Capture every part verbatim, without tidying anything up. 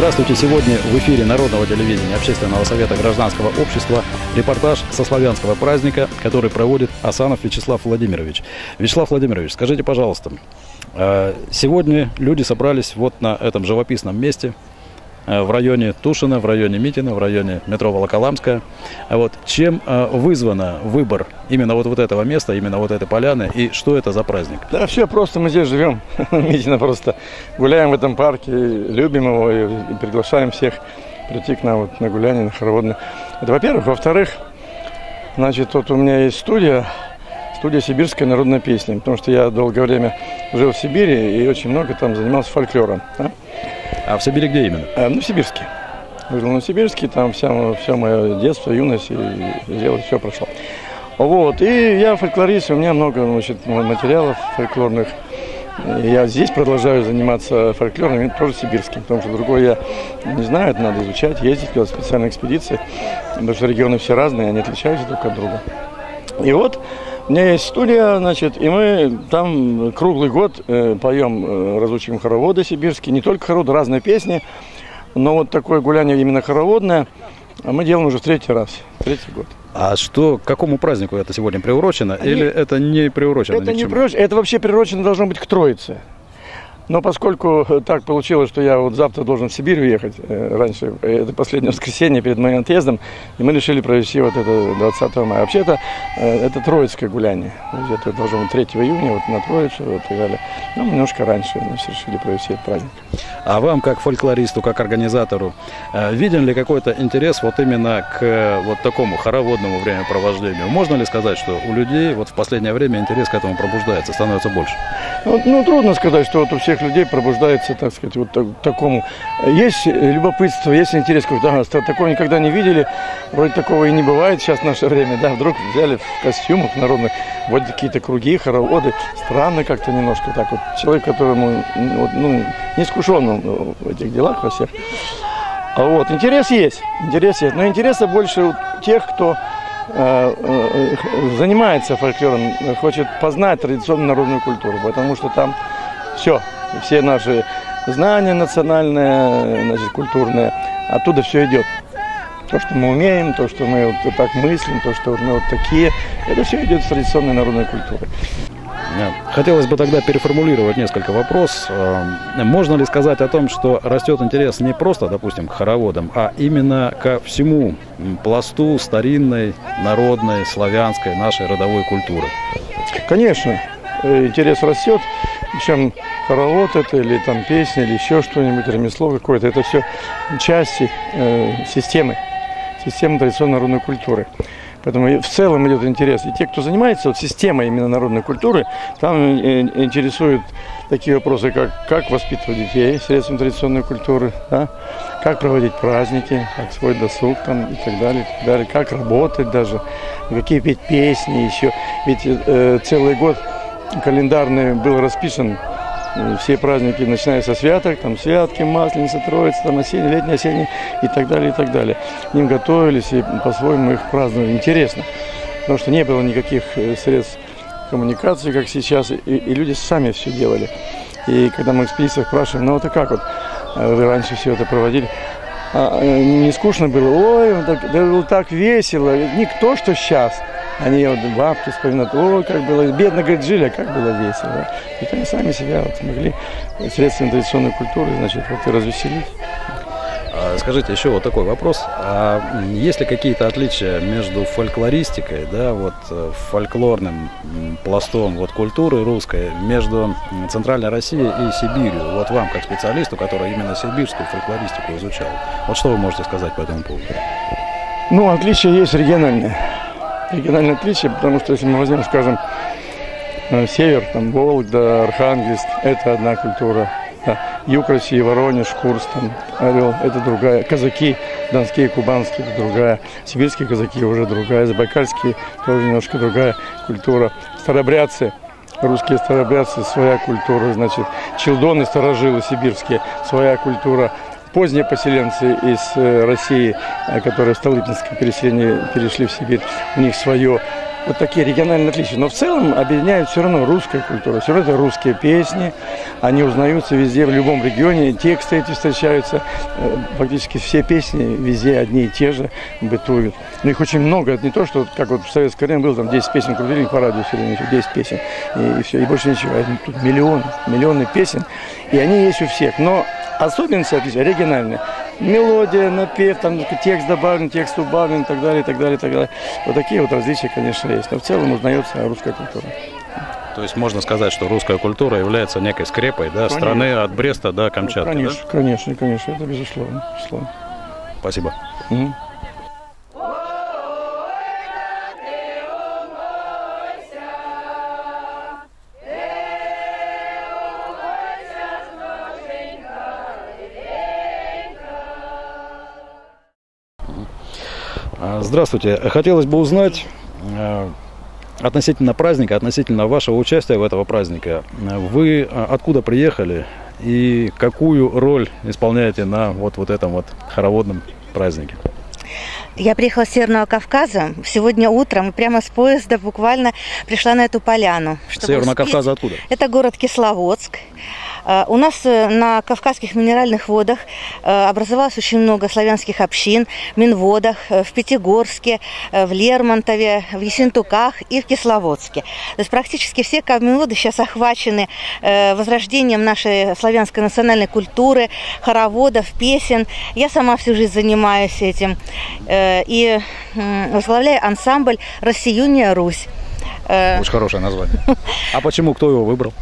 Здравствуйте! Сегодня в эфире Народного телевидения Общественного Совета Гражданского Общества репортаж со славянского праздника, который проводит Асанов Вячеслав Владимирович. Вячеслав Владимирович, скажите, пожалуйста, сегодня люди собрались вот на этом живописном месте, в районе Тушина, в районе Митино, в районе метро Волоколамская. Вот. Чем вызван выбор именно вот, вот этого места, именно вот этой поляны, и что это за праздник? Да все просто, мы здесь живем, Митино просто. Гуляем в этом парке, любим его и приглашаем всех прийти к нам вот, на гуляние, на хороводное. Это во-первых. Во-вторых, значит, вот у меня есть студия, студия Сибирской народной песни, потому что я долгое время жил в Сибири и очень много там занимался фольклором. Да? А в Сибири где именно? А, в Новосибирске. Жил в Новосибирске, там все, все мое детство, юность, и, и дело, все прошло. Вот, и я фольклорист, у меня много, значит, материалов фольклорных. Я здесь продолжаю заниматься фольклором, тоже сибирским, потому что другое я не знаю, это надо изучать, ездить, делать специальные экспедиции, потому что регионы все разные, они отличаются друг от друга. И вот у меня есть студия, значит, и мы там круглый год э, поем, э, разучим хороводы сибирские, не только хороводы, разные песни, но вот такое гуляние именно хороводное мы делаем уже в третий раз, третий год. А что, к какому празднику это сегодня приурочено, Они... или это не приурочено? Это не приурочено, это вообще приурочено должно быть к Троице. Но поскольку так получилось, что я вот завтра должен в Сибирь уехать, раньше, это последнее воскресенье перед моим отъездом, и мы решили провести вот это двадцатого мая. Вообще-то это Троицкое гуляние, это должно быть третьего июня, вот на Троицу вот, и далее. Ну, немножко раньше мы решили провести этот праздник. А вам, как фольклористу, как организатору, виден ли какой-то интерес вот именно к вот такому хороводному времяпровождению? Можно ли сказать, что у людей вот в последнее время интерес к этому пробуждается, становится больше? Ну, ну трудно сказать, что вот у всех людей пробуждается, так сказать, вот так, такому. Есть любопытство, есть интерес, что да, такого никогда не видели, вроде такого и не бывает сейчас в наше время, да, вдруг взяли в костюмах народных, вот какие-то круги, хороводы, странно как-то немножко так вот, человек, которому, ну, не искушен в этих делах во всех, а вот, интерес есть, интерес есть, но интереса больше у тех, кто э, э, занимается фольклором, хочет познать традиционную народную культуру, потому что там все, все наши знания национальные, значит, культурные, оттуда все идет. То, что мы умеем, то, что мы вот так мыслим, то, что мы вот такие, это все идет с традиционной народной культуры. Хотелось бы тогда переформулировать несколько вопросов. Можно ли сказать о том, что растет интерес не просто, допустим, к хороводам, а именно ко всему пласту старинной, народной, славянской, нашей родовой культуры? Конечно, интерес растет. Причем хоровод это, или там песня, или еще что-нибудь, ремесло какое-то, это все части э, системы, системы традиционной народной культуры. Поэтому в целом идет интерес. И те, кто занимается вот, системой именно народной культуры, там э, интересуют такие вопросы, как, как воспитывать детей средством традиционной культуры, да? Как проводить праздники, как свой досуг там, и, так далее, и так далее, как работать даже, какие петь песни еще. Ведь э, целый год календарный был расписан, все праздники, начиная со святок, там святки, масленица, троица, там осенний, летний, осенний и так далее, и так далее. К ним готовились и по-своему их праздновали. Интересно, потому что не было никаких средств коммуникации, как сейчас, и, и люди сами все делали. И когда мы в экспедициях спрашиваем, ну это как вот, вы раньше все это проводили? А, не скучно было? Ой, так, да было так весело, не то, что сейчас. Они вот бабки вспоминают, о, как было, бедно, говорит, жили, а как было весело. Ведь они сами себя вот могли средствами традиционной культуры, значит, вот и развеселить. Скажите, еще вот такой вопрос. А есть ли какие-то отличия между фольклористикой, да, вот фольклорным пластом вот, культуры русской, между Центральной Россией и Сибирью? Вот вам, как специалисту, который именно сибирскую фольклористику изучал, вот что вы можете сказать по этому поводу? Ну, отличия есть региональные. Региональное отличие, потому что если мы возьмем, скажем, север, там, Вологда, Архангельск, это одна культура. Да. Юг России, Воронеж, Курск, там, Орел, это другая. Казаки, донские, кубанские, это другая. Сибирские казаки уже другая. Забайкальские, тоже немножко другая культура. Старобрядцы, русские старобрядцы, своя культура, значит. Челдоны, старожилы сибирские, своя культура. Поздние поселенцы из России, которые в Столыпинском переселении перешли в Сибирь, у них свое. вот такие региональные отличия. Но в целом объединяют все равно русская культура. Все равно это русские песни. Они узнаются везде, в любом регионе. Тексты эти встречаются. Фактически все песни везде одни и те же бытуют. Но их очень много. Это не то, что как вот в советское время было, там десять песен крутили по радио все время, десять песен. И, и все, и больше ничего. Тут миллионы, миллионы песен. И они есть у всех. Но особенности отличия региональные. Мелодия, напев, там текст добавлен, текст убавлен и так далее, и так далее, и так далее. Вот такие вот различия, конечно, есть. Но в целом узнается русская культура. То есть можно сказать, что русская культура является некой скрепой, да, конечно, страны от Бреста до Камчатки. Конечно, да? Конечно, конечно, это безусловно. безусловно. Спасибо. Угу. Здравствуйте. Хотелось бы узнать относительно праздника, относительно вашего участия в этого праздника. Вы откуда приехали и какую роль исполняете на вот, вот этом вот хороводном празднике? Я приехала с Северного Кавказа. Сегодня утром прямо с поезда буквально пришла на эту поляну. С Северного Кавказа откуда? Это город Кисловодск. У нас на Кавказских минеральных водах образовалось очень много славянских общин, минводах, в Пятигорске, в Лермонтове, в Есентуках и в Кисловодске. То есть практически все каменводы сейчас охвачены возрождением нашей славянской национальной культуры, хороводов, песен. Я сама всю жизнь занимаюсь этим и возглавляю ансамбль «Россияния Русь». Очень хорошее название. А почему, кто его выбрал?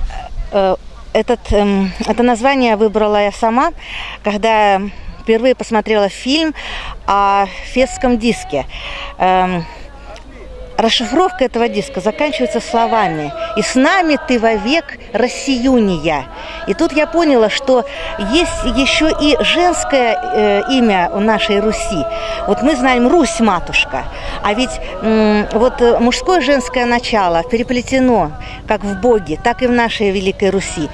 Этот, это название выбрала я сама, когда впервые посмотрела фильм о Фестском диске. Расшифровка этого диска заканчивается словами «И с нами ты вовек, Россиюния». И тут я поняла, что есть еще и женское э, имя у нашей Руси. Вот мы знаем Русь, матушка. А ведь э, вот мужское и женское начало переплетено как в Боге, так и в нашей Великой Руси.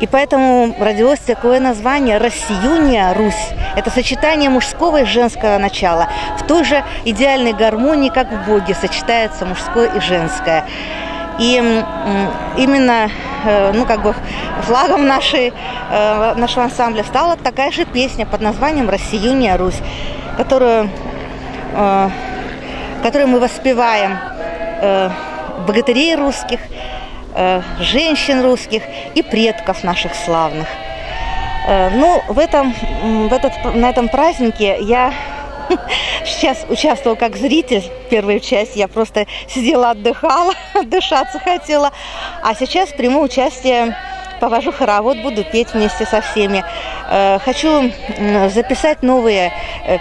И поэтому родилось такое название «Россиюния Русь». Это сочетание мужского и женского начала. В той же идеальной гармонии, как в Боге, сочетается мужское и женское. И именно, ну, как бы флагом нашей, нашего ансамбля стала такая же песня под названием «Россиюния Русь», которую, которую мы воспеваем богатырей русских, женщин русских и предков наших славных. Ну, в этом, в этот, на этом празднике я сейчас участвовала как зритель. Первую часть я просто сидела, отдыхала, дышаться хотела. А сейчас приму участие, повожу хоровод, буду петь вместе со всеми. Хочу записать новые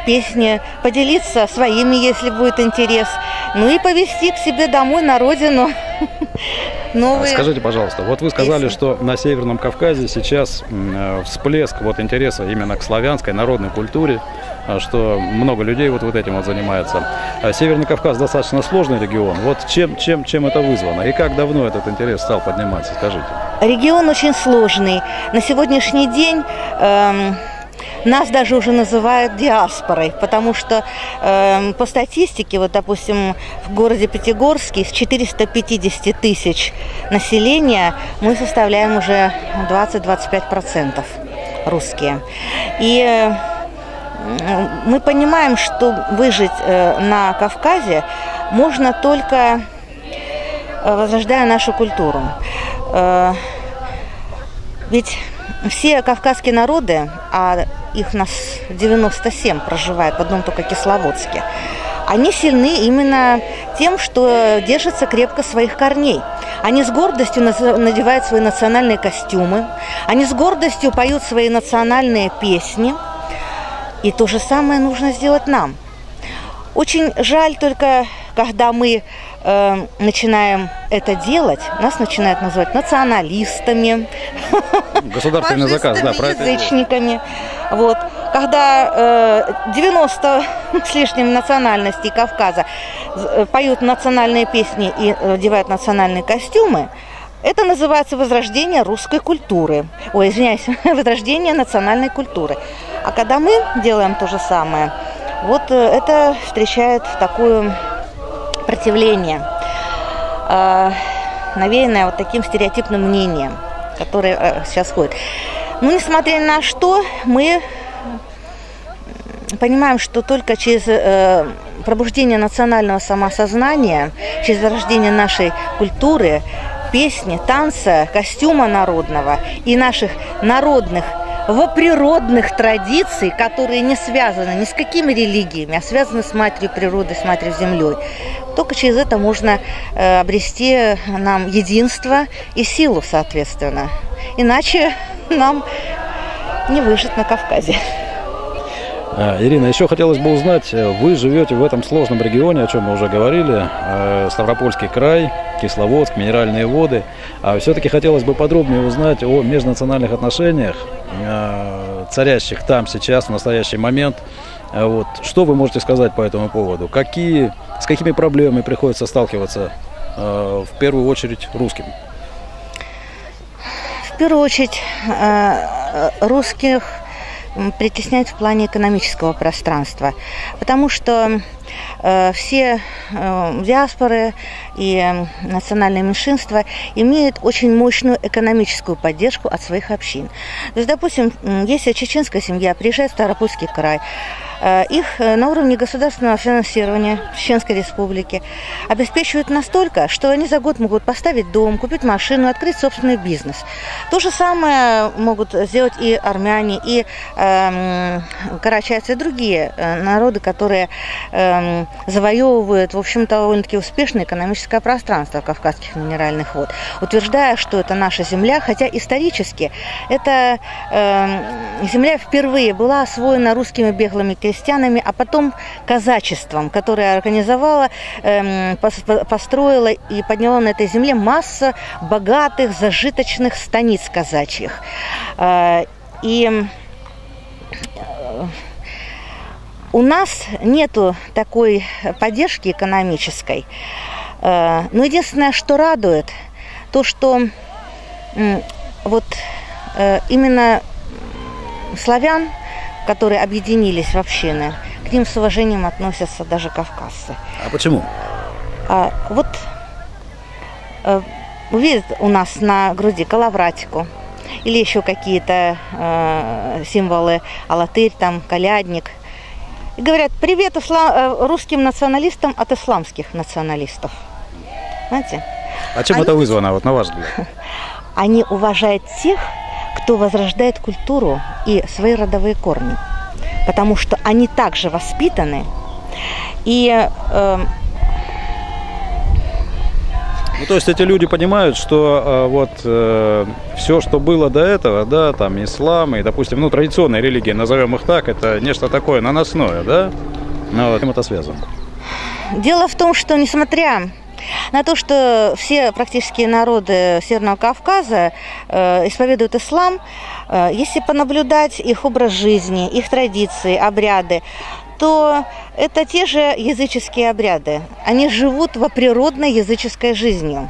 песни, поделиться своими, если будет интерес. Ну и повезти к себе домой на родину. Новые. Скажите, пожалуйста, вот вы сказали, песни. Что на Северном Кавказе сейчас всплеск вот интереса именно к славянской народной культуре, что много людей вот, вот этим вот занимается. Северный Кавказ достаточно сложный регион. Вот чем, чем, чем это вызвано? И как давно этот интерес стал подниматься? Скажите. Регион очень сложный. На сегодняшний день эм, нас даже уже называют диаспорой, потому что э, по статистике, вот, допустим, в городе Пятигорске из четырёхсот пятидесяти тысяч населения мы составляем уже двадцать-двадцать пять процентов русские. И э, мы понимаем, что выжить э, на Кавказе можно только э, возрождая нашу культуру. Э, ведь все кавказские народы, а их нас девяносто семь проживает в одном только Кисловодске, они сильны именно тем, что держатся крепко своих корней. Они с гордостью надевают свои национальные костюмы, они с гордостью поют свои национальные песни. И то же самое нужно сделать нам. Очень жаль только, когда мы э, начинаем это делать, нас начинают называть националистами, государственный заказ, да, язычниками. Вот. Когда э, девяносто с лишним национальностей Кавказа поют национальные песни и одевают национальные костюмы, это называется возрождение русской культуры. Ой, извиняюсь, возрождение национальной культуры. А когда мы делаем то же самое, вот это встречает такое противление. э, навеянная вот таким стереотипным мнением, которое э, сейчас ходит. Но несмотря на что, мы понимаем, что только через э, пробуждение национального самосознания, через зарождение нашей культуры, песни, танца, костюма народного и наших народных воприродных традиций, которые не связаны ни с какими религиями, а связаны с матерью природой, с матерью землей. Только через это можно э, обрести нам единство и силу, соответственно. Иначе нам не выжить на Кавказе. Ирина, еще хотелось бы узнать, вы живете в этом сложном регионе, о чем мы уже говорили, Ставропольский край, Кисловодск, минеральные воды. А все-таки хотелось бы подробнее узнать о межнациональных отношениях, царящих там сейчас, в настоящий момент. Вот. Что вы можете сказать по этому поводу? Какие, с какими проблемами приходится сталкиваться в первую очередь русским? В первую очередь русских притесняет в плане экономического пространства, потому что э, все э, диаспоры и национальные меньшинства имеют очень мощную экономическую поддержку от своих общин. То есть, допустим, если чеченская семья приезжает в Ставропольский край, э, их на уровне государственного финансирования Чеченской республики обеспечивают настолько, что они за год могут поставить дом, купить машину, открыть собственный бизнес. То же самое могут сделать и армяне, и карачаевцы и другие народы, которые завоевывают, в общем-то, довольно-таки успешное экономическое пространство Кавказских минеральных вод, утверждая, что это наша земля, хотя исторически эта земля впервые была освоена русскими беглыми крестьянами, а потом казачеством, которое организовало, построило и подняло на этой земле массу богатых, зажиточных станиц казачьих. И у нас нету такой поддержки экономической, но единственное, что радует, то, что вот именно славян, которые объединились в общины, к ним с уважением относятся даже кавказцы. А почему? Вот увидят у нас на груди коловратику или еще какие-то э, символы, Алатырь, там, Колядник. И говорят: привет ислам, русским националистам от исламских националистов. Знаете? А чем они, это вызвано, вот, на ваш взгляд? Они уважают тех, кто возрождает культуру и свои родовые корни. Потому что они также воспитаны. И... Э, Ну, то есть эти люди понимают, что э, вот э, все, что было до этого, да, там ислам и, допустим, ну, традиционные религии, назовем их так, это нечто такое наносное, да? Ну, вот. С чем это связано? Дело в том, что несмотря на то, что все практически народы Северного Кавказа э, исповедуют ислам, э, если понаблюдать их образ жизни, их традиции, обряды, то это те же языческие обряды. Они живут во природной языческой жизнью.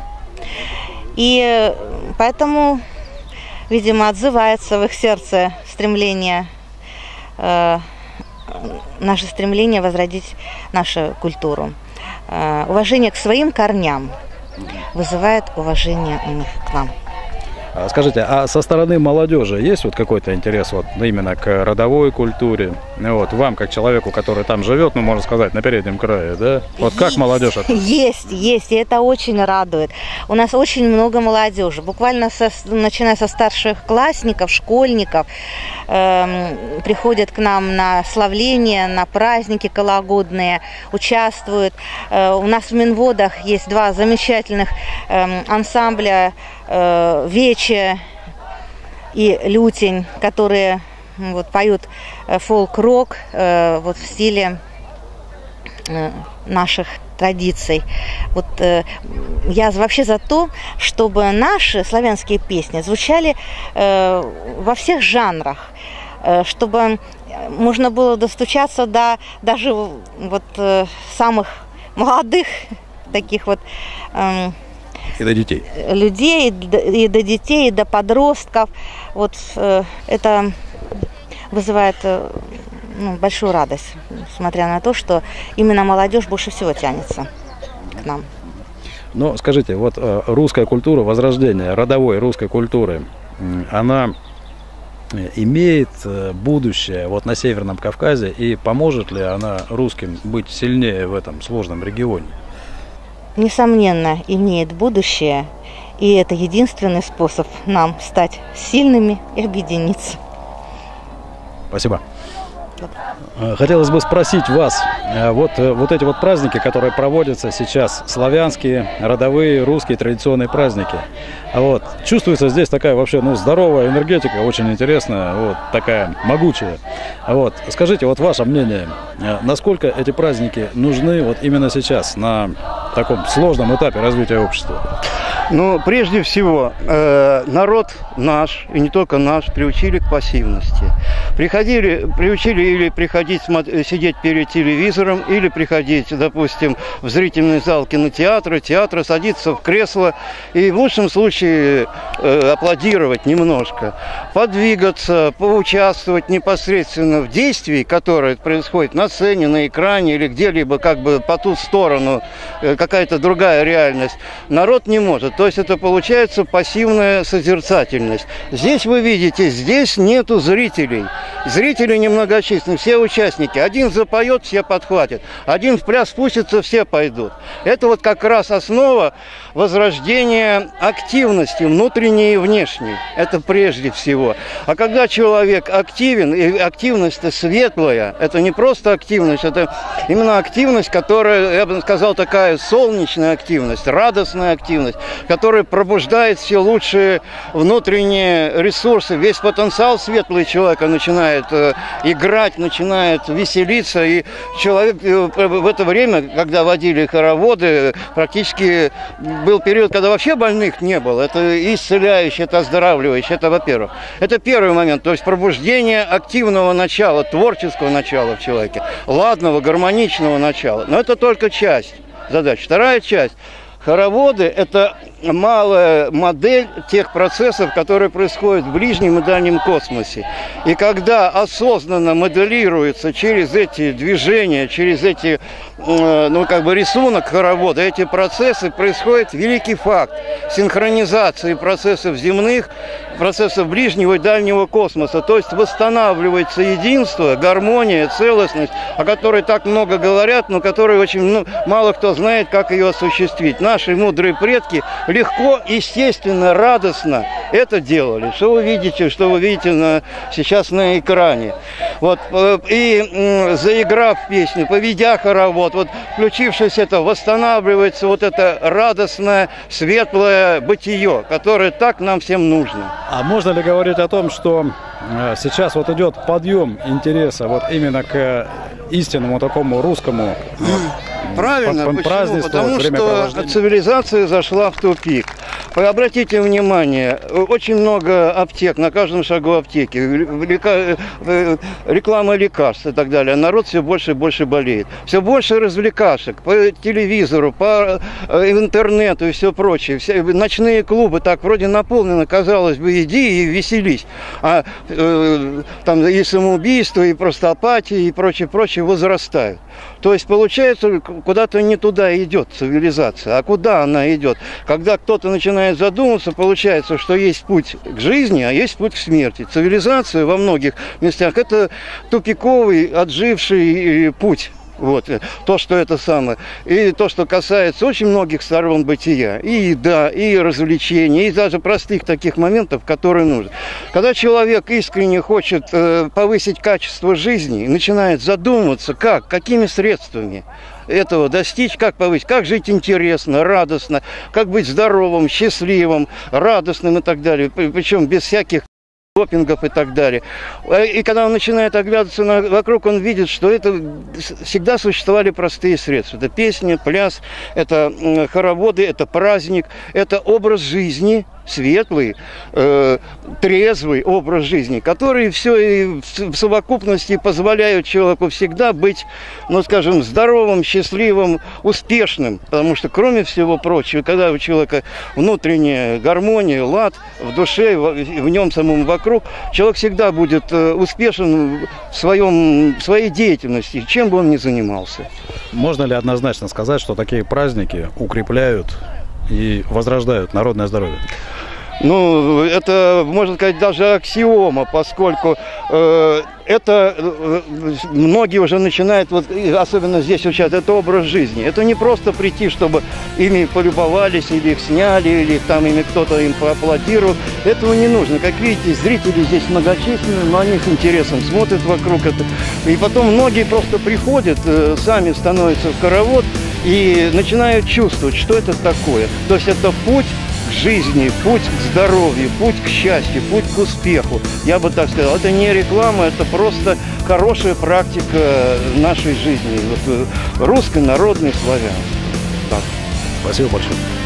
И поэтому, видимо, отзывается в их сердце стремление, э, наше стремление возродить нашу культуру. Э, уважение к своим корням вызывает уважение у них к нам. Скажите, а со стороны молодежи есть вот какой-то интерес вот именно к родовой культуре? Вот, вам, как человеку, который там живет, ну, можно сказать, на переднем крае, да? Вот как есть, молодежь? Это? Есть, есть, и это очень радует. У нас очень много молодежи, буквально со, начиная со старших классников, школьников, эм, приходят к нам на славление, на праздники кологодные, участвуют. Э, у нас в Минводах есть два замечательных эм, ансамбля, «Вече» и «Лютень», которые вот поют фолк-рок вот в стиле наших традиций. Вот я вообще за то, чтобы наши славянские песни звучали во всех жанрах, чтобы можно было достучаться до даже вот самых молодых таких вот И до детей. Людей, и до, и до детей, и до подростков. Вот э, это вызывает э, ну, большую радость, несмотря на то, что именно молодежь больше всего тянется к нам. Но скажите, вот русская культура, возрождение родовой русской культуры, она имеет будущее вот на Северном Кавказе, и поможет ли она русским быть сильнее в этом сложном регионе? Несомненно, имеет будущее, и это единственный способ нам стать сильными и объединиться. Спасибо. Хотелось бы спросить вас, вот, вот эти вот праздники, которые проводятся сейчас, славянские, родовые, русские традиционные праздники, вот, чувствуется здесь такая вообще, ну, здоровая энергетика, очень интересная, вот, такая могучая. Вот, скажите, вот ваше мнение, насколько эти праздники нужны вот именно сейчас, на таком сложном этапе развития общества? Ну, прежде всего, э, народ наш, и не только наш, приучили к пассивности. Приходили, приучили или приходить сидеть перед телевизором, или приходить, допустим, в зрительный зал кинотеатра, театра, садиться в кресло и в лучшем случае э, аплодировать немножко, подвигаться, поучаствовать непосредственно в действии, которое происходит на сцене, на экране или где-либо как бы по ту сторону, э, какая-то другая реальность. Народ не может. То есть это получается пассивная созерцательность. Здесь вы видите, здесь нету зрителей. Зрители немногочисленны, все участники. Один запоет, все подхватят. Один в пляс спустится, все пойдут. Это вот как раз основа возрождения активности, внутренней и внешней. Это прежде всего. А когда человек активен, и активность-то светлая, это не просто активность, это именно активность, которая, я бы сказал, такая солнечная активность, радостная активность, который пробуждает все лучшие внутренние ресурсы. Весь потенциал светлый человека начинает играть, начинает веселиться. И человек в это время, когда водили хороводы, практически был период, когда вообще больных не было. Это исцеляющее, это оздоравливающее, это во-первых. Это первый момент, то есть пробуждение активного начала, творческого начала в человеке, ладного, гармоничного начала. Но это только часть задач. Вторая часть. Хороводы – это малая модель тех процессов, которые происходят в ближнем и дальнем космосе. И когда осознанно моделируется через эти движения, через эти, ну, как бы рисунок хоровода, эти процессы, происходит великий факт синхронизации процессов земных, процессов ближнего и дальнего космоса. То есть восстанавливается единство, гармония, целостность, о которой так много говорят, но которой очень, ну, мало кто знает, как ее осуществить. Наши мудрые предки легко, естественно, радостно это делали. Что вы видите, что вы видите на, сейчас на экране. Вот, и заиграв песню, поведя хоровод, вот, включившись это, восстанавливается вот это радостное, светлое бытие, которое так нам всем нужно. А можно ли говорить о том, что сейчас вот идет подъем интереса вот именно к истинному такому русскому? Правильно, почему? Потому что цивилизация зашла в тупик. Обратите внимание, очень много аптек, на каждом шагу аптеки, реклама лекарств и так далее. Народ все больше и больше болеет. Все больше развлекашек по телевизору, по интернету и все прочее. Все ночные клубы так вроде наполнены, казалось бы, иди и веселись. А э, там и самоубийство, и простопатия, и прочее-прочее возрастают. То есть, получается, куда-то не туда идет цивилизация. А куда она идет? Когда кто-то начинает задумываться, получается, что есть путь к жизни, а есть путь к смерти. Цивилизация во многих местах – это тупиковый, отживший путь. Вот, то, что это самое. И то, что касается очень многих сторон бытия. И еда, и развлечения, и даже простых таких моментов, которые нужны. Когда человек искренне хочет э, повысить качество жизни, начинает задумываться, как, какими средствами этого достичь, как повысить, как жить интересно, радостно, как быть здоровым, счастливым, радостным и так далее. Причем без всяких допингов и так далее. И когда он начинает оглядываться на, вокруг, он видит, что это всегда существовали простые средства. Это песня, пляс, это хороводы, это праздник, это образ жизни, светлый, э, трезвый образ жизни, который все и в совокупности позволяет человеку всегда быть, ну, скажем, здоровым, счастливым, успешным. Потому что, кроме всего прочего, когда у человека внутренняя гармония, лад в душе, в, в нем самом, вокруг, человек всегда будет успешен в, своем, в своей деятельности, чем бы он ни занимался. Можно ли однозначно сказать, что такие праздники укрепляют и возрождают народное здоровье? Ну, это, можно сказать, даже аксиома, поскольку э, это э, многие уже начинают, вот, особенно здесь сейчас, это образ жизни. Это не просто прийти, чтобы ими полюбовались, или их сняли, или там ими кто-то им поаплодировал. Этого не нужно. Как видите, зрители здесь многочисленные, но они с интересом смотрят вокруг это. И потом многие просто приходят, э, сами становятся в хоровод и начинают чувствовать, что это такое. То есть это путь жизни, путь к здоровью, путь к счастью, путь к успеху. Я бы так сказал, это не реклама, это просто хорошая практика нашей жизни, вот, русской, народной, славянской. Так. Спасибо большое.